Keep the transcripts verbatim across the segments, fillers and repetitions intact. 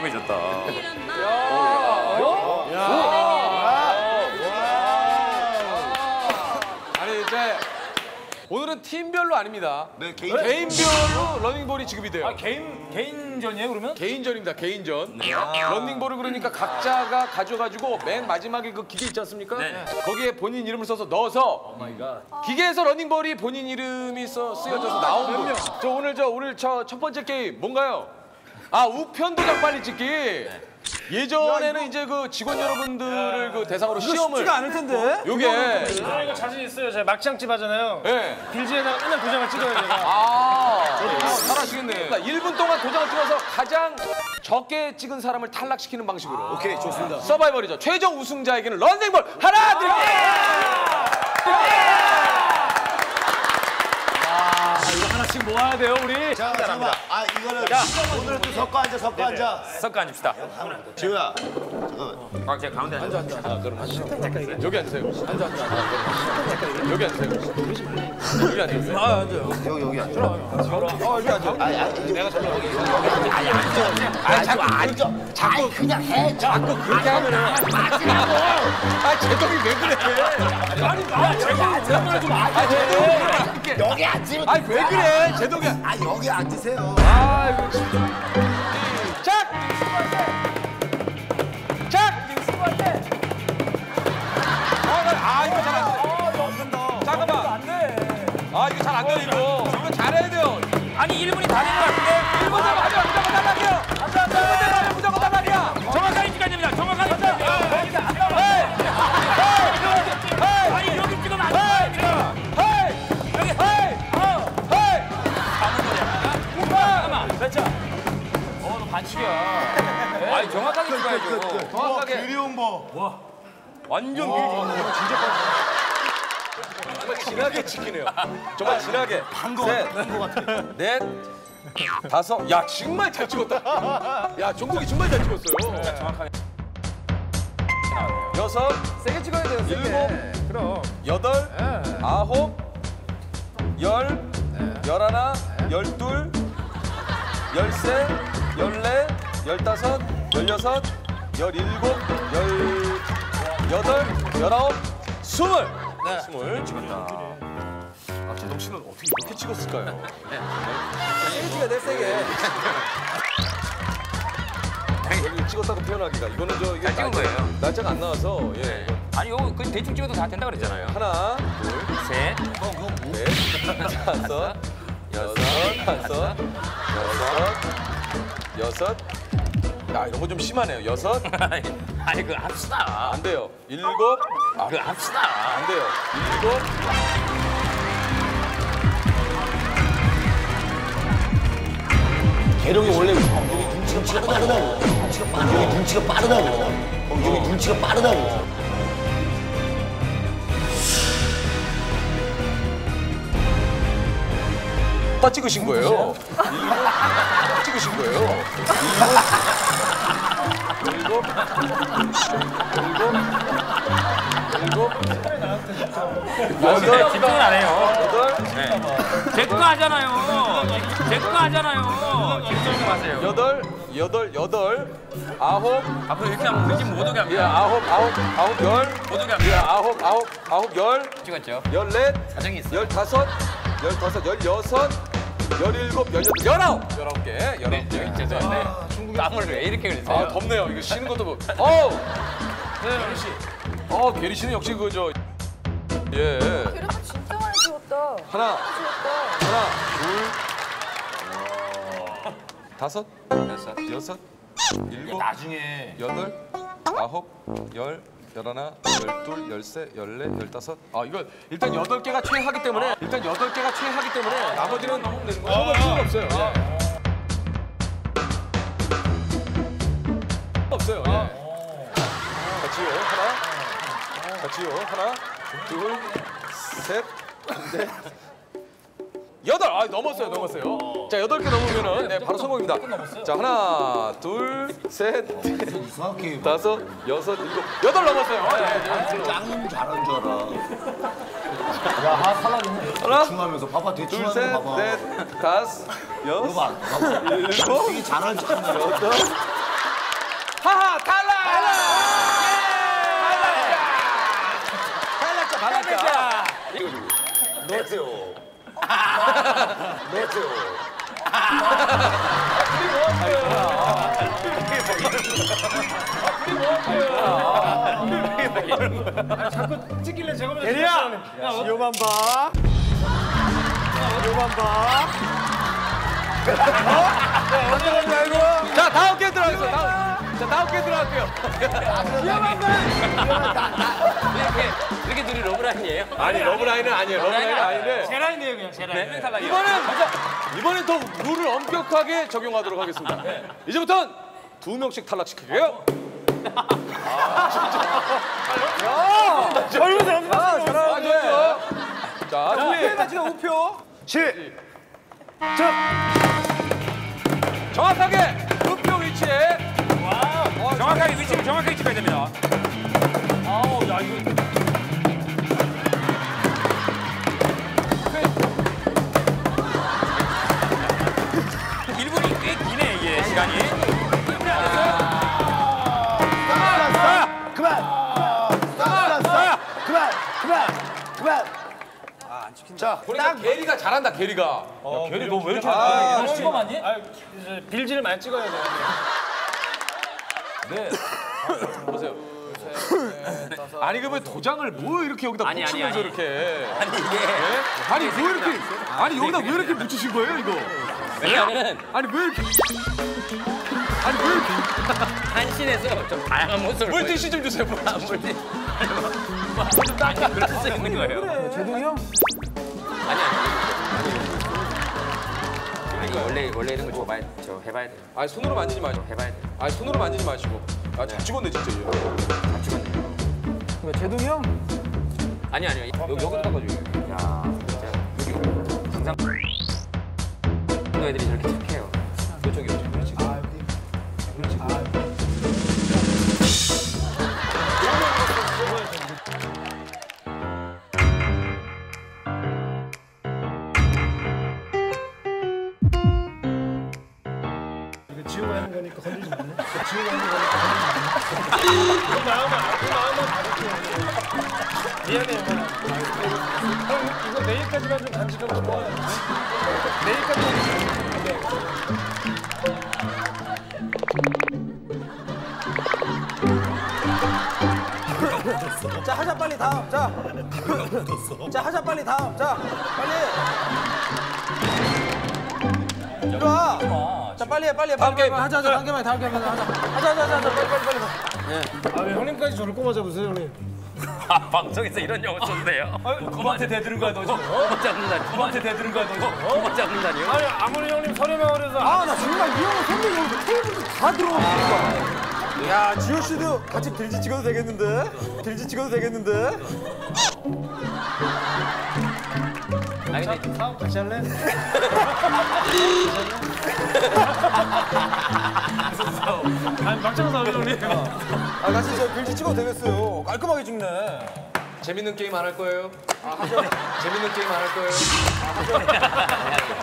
캄캄해졌다. 아니 이제 오늘은 팀별로 아닙니다. 네, 개인, 개인별로 러닝볼이 지급이 돼요. 아, 개인, 개인전이에요 그러면? 개인전입니다. 개인전. 네. 아 러닝볼을 그러니까 각자가 가져가지고 맨 마지막에 그 기계 있지 않습니까? 네. 거기에 본인 이름을 써서 넣어서 오 마이 갓. 기계에서 러닝볼이 본인 이름이 써, 쓰여져서 아 나온 거예요. 저 오늘 저 오늘 저 첫 번째 게임 뭔가요? 아, 우편 도장 빨리 찍기. 네. 예전에는 야, 이제 그 직원 여러분들을 야, 그 대상으로 시험을 쉽지가 않을 텐데. 요게 아, 이거 자신 있어요. 제가 막창집 하잖아요. 예. 네. 빌지에다가 그냥 도장을 찍어야 돼요. 아, 저도 잘하시겠네. 일 분 동안 도장을 찍어서 가장 적게 찍은 사람을 탈락시키는 방식으로. 아, 오케이, 좋습니다. 서바이벌이죠. 최종 우승자에게는 런닝볼 하나 드립니다. 아, 이거 하나씩 모아야 돼요, 우리. 자, 잠깐만. 아, 이거는 오늘은 또 섞어 앉아, 섞어 네네. 앉아. 섞어 앉읍시다. 지효야, 잠깐만. 아, 제가 가운데 앉아. 앉아, 앉아. 그럼 앉아. 여기 앉으세요. 앉아, 앉아. 여기 앉으세요. 여기 앉으세요. 아, 앉아요. 여기, 여기 앉아. 어, 여기 앉아. 아니, 아니, 내가 잠깐 여기. 아니, 앉아. 아니, 앉아. 자꾸 그냥 해. 자꾸 그렇게 하면은. 맞으라고. 아, 제동이 왜 그래. 아니, 나 제동이 그런 좀 아, 제동이. 여기 앉으면. 아니, 왜 그래. 제동이. 아, 여기 앉으세요. 아이고 진짜. 시작! 시작! 아 이거 잘 안 돼. 잠깐만. 안 돼. 아 이거 잘 안 돼 이거. 이거 잘해야 돼요. 아니 일 분이 다 되는 것 같은데. 일 분 잡아 하자. 무조건 달라기야. 안돼 안돼. 일 분 잡아 무조건 달라기야. 정확한 시간입니다. 정확한 시간. 아니 여기 찍으면 안 돼. 어, 너 반칙이야. 네. 아니, 정확하게 찍어야죠. 정확하게. 와, 그리운 거. 와, 완전 그리운 거. 진짜 빠르다. 정말 진하게 찍히네요. 정말 진하게. 반거 같아. 넷, 다섯. 야, 정말 잘 찍었다. 야, 종국이 정말 잘 찍었어요. 진짜 정확하게. 여섯. 세게 찍어야 돼요, 세게. 일곱. 그럼. 여덟. 네. 아홉. 열. 네. 열하나. 네. 열둘. 열세, 열네, 열다섯, 열여섯, 열일곱, 열여덟, 열아홉, 스물! 네. 스물 찍었다. 아, 제동 씨는 어떻게 이렇게 찍었을까요? 세게 찍어야 돼, 세게. 찍었다고 표현하기가. 이거는 저, 이게. 잘 찍은 날짜, 거예요. 날짜가 안 나와서, 예. 네. 아니, 이거 그냥 대충 찍어도 다 된다 그랬잖아요. 하나, 둘, 셋, 어, 그거 뭐? 넷, 다섯, 여섯, 다섯, 여섯, 여섯. 야, 이런 거 좀 심하네요. 여섯. 아니, 그거 합시다. 안 돼요. 일곱. 아, 그거 합시다. 안 돼요. 일곱. 개룡이 원래 눈치가 빠르다고. 눈치가 빠르다고. 여기 눈치가 빠르다고. 다 찍으신 거예요. 다 찍으신 거예요. 일곱, 일곱, 일곱, 여덟, 집중은 안 해요. 여덟, 제 거 하잖아요. 제 거 하잖아요. 집중 마세요. 여덟, 여덟, 여덟, 아홉. 앞으로 이렇게 하면 우리 팀 못 오게 합니다. 아홉, 아홉, 아홉, 열. 못 오게 합니다. 아홉, 아홉, 아홉, 열. 찍었죠. 열넷, 사정이 있어요. 열다섯, 열다섯, 열여섯. 열일곱, 열여덟, 열아홉! 열아홉 개, 열아홉 개. 죄송한데 중국이 땀을 왜 이렇게 흘리세요? 아, 덥네요. 이거 쉬는 것도 뭐. 어우! 개리 씨. 어, 개리 씨는 역시 그저. 예. 개리가 진짜 많이 찍었다. 하나, 하나, 둘, 다섯, 여섯, 여섯, 일곱, 나중에 여덟, 아홉, 열. 열하나, 열둘, 열세, 열네, 열다섯. 아 이거 일단 여덟 개가 최하기 때문에 일단 여덟 개가 최하기 때문에 나머지는 너무 되는 거예요. 아, 아, 없어요. 아, 네. 없어요. 아, 네. 같이요 하나, 같이요 하나, 둘, 셋, 넷, 여덟. 아 넘었어요, 넘었어요. 자 여덟 개 넘으면은 네 바로 성공입니다. 자 하나, 둘, 셋, 넷, 다섯, 여섯, 일곱, 여덟 넘었어요. 짱 잘한 줄 알아. 야 하 살라는 대충하면서 봐봐 대충하는 거 봐봐. 둘, 셋, 넷, 다섯, 여섯, 일곱. 이게 잘한 줄 알아. 하하 탈락! 탈락! 탈락자! 탈락자! 탈락자! 넣으세요. 넣으세요. 우리 뭐 하는 거야? 아, 자꾸 찍길래 제가 먼저 찍었어요. 개리야! 요만 봐. 요만 봐. 어? 야, 언제 가지 말고. 자, 다음 게 들어가겠어. 다음. 자, 다음 게 들어갈게요. 위험한 거 이렇게, 이렇게 둘이 러브라인이에요? 아니, 러브라인은 아니에요. 러브라인은 아닌데. 제 라인이에요, 그냥 제 라인. 네. 이번엔, 이번엔 더 룰을 엄격하게 적용하도록 하겠습니다. 네. 이제부터는 두 명씩 탈락시킬게요. 아, 진짜. 야! 젊은 사람 다 잘하는데. 자, 우표에 맞추자, 우표. 칠. 즉 정확하게 우표 위치에 와우. 어, 정확하게 잘했어. 위치를 정확하게 찍어야 됩니다. 아우 야 이거 일 분이 꽤 기네 이게 시간이. 일 분 안 됐어요. 그만 그만 그만 그만 그만. 자, 그러니까 개리가 잘한다, 개리가. 어, 개리 너 왜 이렇게 아, 아, 찍어 많이? 아, 빌지를 많이 찍어야 돼. 네. 보세요. 네, 아니 그러면 도장을 뭐 이렇게 여기다 아니, 붙이면서 아니, 아니. 이렇게. 아니 이게. 네? 아니 왜 이렇게? 아니 여기다 왜 이렇게 붙이신 거예요 이거? 왜냐면은 아니 왜 이렇게? 아니 왜 이렇게? 한신에서 좀 다양한 모습을. 물티슈 좀 주세요. 물티슈. 좀 닦아. 그럴 수 있는 거예요. 제동이 형. 아니 아니. 아니 이거 원래 원래 이런 거 많이 저 해봐야 돼요. 아니 손으로 만지지 마시고 해봐야 돼요. 아니 손으로 만지지 마시고. 아 잘 찍었네 진짜 이거. 잘 찍었네. 이거 제동이 형? 아니 아니요. 여기 여기도 닦아줘요. 야 진짜 여기 항상 애들이 저렇게 착해요. 이쪽이요. 아 여기. 아 미안해요. 형, 이거 내일까지만 좀 간직하고 좋아요. 내일까지만. 네. 자, 하자, 빨리 다음. 자. 자, 하자, 빨리 다음. 자, 빨리. 이리 와. 자 빨리해 빨리해 다음 게임 하자 하자 다음 게임 다음 게임 하자 하자 하자 하자 빨리 빨리 빨리. 아 왜 형님까지 저를 꼽아 잡으세요 형님? 아 방송에서 이런 용어 쓰는데요. 그만테 대드는 거야 너 지금. 못 잡는다. 그만테 대드는 거야 너 지금. 못 잡는다니요? 아니 아무리 형님 서리명으로서. 아 나 정말 이 형은 선배님 오늘 테이블도 다 들어오니까. 야 지효 씨도 같이 들지 찍어도 되겠는데? 들지 찍어도 되겠는데? 아니, 근데 사업 같이 할래? 무슨 사업? 아니, 막장 사업이 형님. 아, 나 진짜 글씨 찍어도 되겠어요. 깔끔하게 찍네. 재밌는 게임 안 할 거예요? 아, 하셔네. 재밌는 게임 안 할 거예요? 아, 하셔네.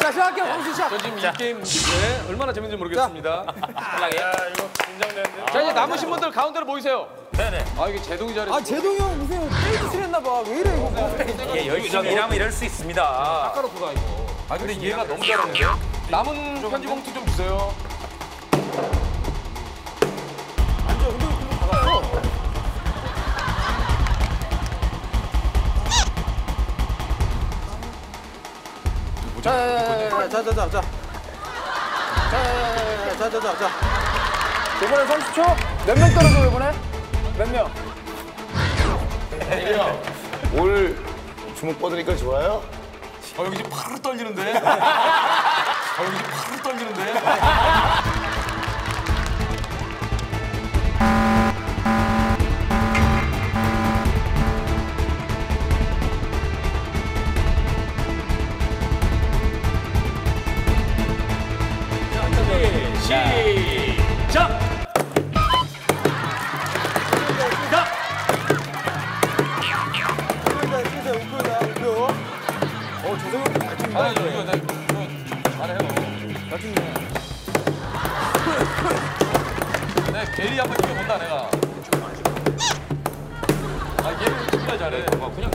자, 시작할게요. 황수 시작. 저 지금 자. 이 게임 네, 얼마나 재밌는지 모르겠습니다. 탈락이에요? 야, 이거 긴장되는데. 자, 이제 남으신 분들 가운데로 모이세요. 네네. 아 이게 제동이 잘했어. 아 제동이 형 무슨 페이스를 했나 봐. 왜 이래 이거. 어, 예, 열심히 일하면 이럴 수 있습니다. 닦아놓고가 이거. 아 근데 얘가 너무 잘하네요. 남은 편지 봉투 좀 주세요. 앉아. 근데 좀 받았어. 자자자자자. 자자자자자. 이번에 삼십 초. 몇 명 떨어져 이번에? 몇 명? 개리야, 올 주먹 뻗으니까 좋아요? 아, 여기 지금 파르르 떨리는데? 아, 여기 지금 파르르 떨리는데? 시작! 개리 한번 이겨본다 내가. 아 얘는 진짜 잘해. 와, 그냥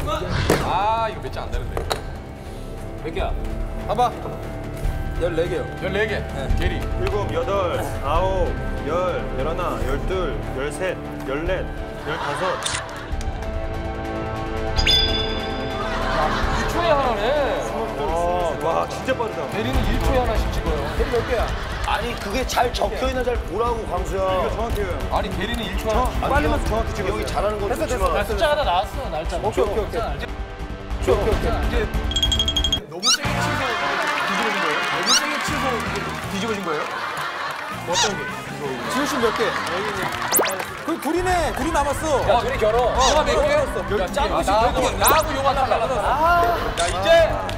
아 이거 몇 개 안 되는데. 몇 개야? 봐봐. 열네 개요. 열네 개. 네. 개리. 일곱, 여덟, 아홉, 열, 열하나, 열둘, 열셋, 열넷, 열다섯. 일 초에 하나네. 와, 와 진짜 빠르다. 대리는 일 초에 하나씩 찍어요. 대리 몇 개야? 아니 그게 잘 적혀있나 잘 보라고 광수야. 이거 정확해요. 아니 대리는 일 초 하나. 빨리면 정확히 찍어. 여기 잘하는 거 좋지만. 숫자 하나 나왔어 날짜. 오케이 오케이 오케이. 오케이 오케이. 너무 세게 치고 뒤집어진 거예요? 너무 세게 치고 뒤집어진 거예요? 어떤 게? 지효 씨 몇 개? 그 둘이네, 둘이 남았어. 야, 둘이 결혼. 어, 누가 몇 개? 야, 짱구 씨 몇 개? 나하고 용화 달라졌어. 야, 이제.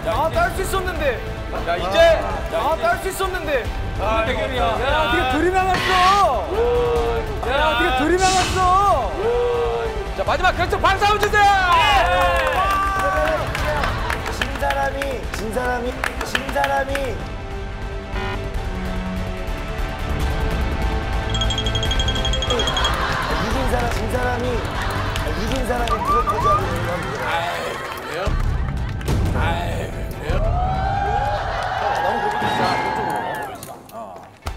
아, 딸 수 있었는데. 야, 이제. 아, 딸 수 있었는데. 아, 대결이야. 야, 어떻게 둘이 남았어. 야, 어떻게 둘이 남았어. 자, 마지막 결승 박수 한번 주세요. 진 사람이, 진 사람이, 진 사람이. 이긴 사람, 진 사람이 이긴 사람이 그거 보자고 얘기합니다. 아이, 그래요? 아이, 그래요? 너무 고민이 있어. 어.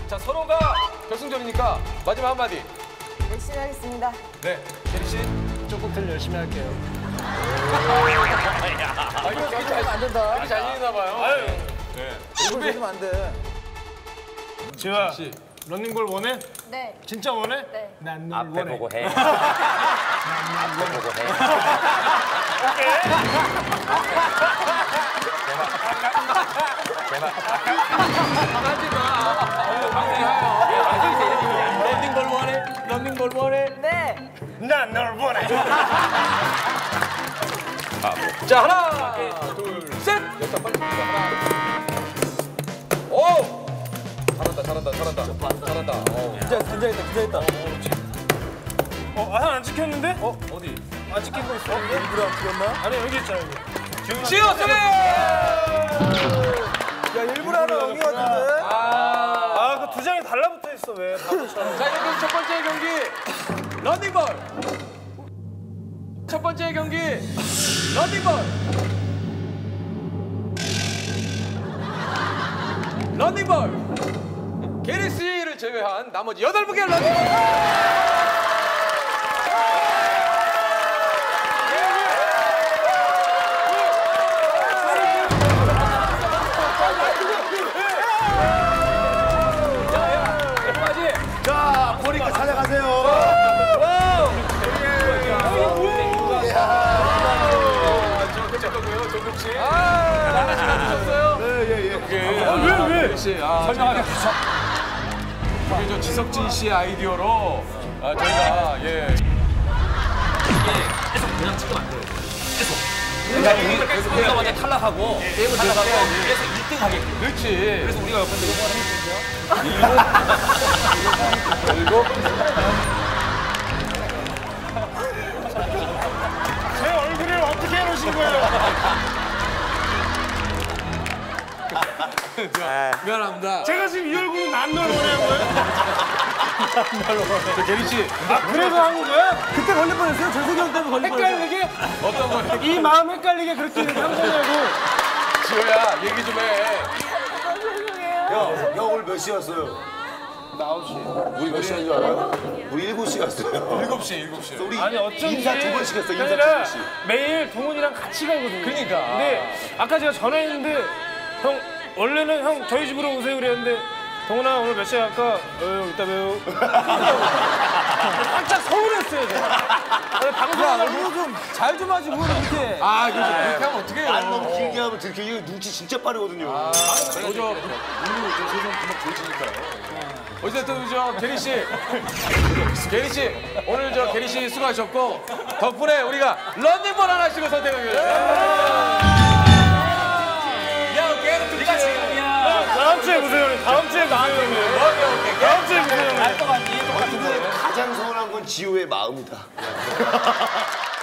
자, 서로가 결승전이니까 마지막 한마디. 열심히 하겠습니다. 네, 개리 씨. 조금 더 열심히 할게요. 아, 이거 잘리면 안 된다. 이렇게 잘리나 봐요. 아유. 네. 이거 잘리면 안 돼. 지효야. 런닝볼 원해? 네. 진짜 원해? 네. 난 앞에 원해. 보고 해. 난 앞에 원해. 보고 해. 제발. 하지 마. 방송이야. 런닝볼 원해? 런닝볼 원해? 네. 난 널 원해. 자, 하나, 둘, 셋. 오! 잘한다, 잘한다, 잘한다, 잘한다. 긴장, 긴장했다, 긴장했다. 어, 아, 안 찍혔는데? 어, 어디? 안 찍힌 거 있어? 누구랑 안 찍혔나? 아니, 여기 있잖아, 여기. 지효 쌤! 야, 일부러 하는 엉이 같은데? 아, 아 그 두 장이 달라붙어 있어, 왜? 바보처럼. 자, 이렇게 첫 번째 경기, 런닝볼! 첫 번째 경기, 런닝볼! 런닝볼! 개리 씨를 제외한 나머지 여덟 분의 런닝. 자, 보니까 찾아가세요. 와. 이게 저 지석진 씨의 아이디어로 아, 저희가 예. 이게 계속 그냥 찍으면 안 돼요. 계속. 그러니까 계속 우리가 먼저 탈락하고 게임을 탈락하고 계속 일 등 하게끔. 그렇지. 그래서 우리가 옆에서 이거 하는 거죠. 일곱. 제 얼굴을 어떻게 해놓으신 거예요? 미안합니다. 제가 지금 이 얼굴은 난 널 원해한 거예요? 난 널 원해. 개리 씨. 아, 그래서 한 거야? 그때 걸릴 뻔했어요? 재석이 형 때문에 걸릴 뻔했어요? 헷갈리게? 어떤 거예요? 이 마음 헷갈리게 그렇게 한 거냐고. 지효야, 얘기 좀 해. 야, 야, 오늘 몇 시였어요? 아홉 시. 우리 몇 시인 줄 알아요? 우리 일곱 시 갔어요. 일곱 시, 일곱 시. 우리 아니, 어쩐지 인사 두 번씩 했어, 인사 두 번씩. 매일 동훈이랑 같이 가거든요. 그러니까. 근데 아까 제가 전화했는데 형, 원래는 형 저희 집으로 오세요 그랬는데 동훈아 오늘 몇 시에 할까? 어휴, 이따 배우. 깜짝 서운했어요, 제가. 방송하라고 좀 잘 좀 하지, 뭐, 이렇게. 아, 그렇게 하면 어떡해. 안 너무 길게 하면 들켜. 이거 눈치 진짜 빠르거든요. 아, 그죠. 눈이 저 세상 정말 좋으시니까요. 어쨌든 저 개리 씨, 개리 씨 오늘 저 개리 씨 수고하셨고 덕분에 우리가 런닝볼 하나씩을 선택하겠습니다. 야, 오케이, 네가 지금이야. 다음 주에 보세요. 다음 주에 나와요. 다음 주에 보세요. 날 것 같니? 가장 서운한 건 지효의 마음이다.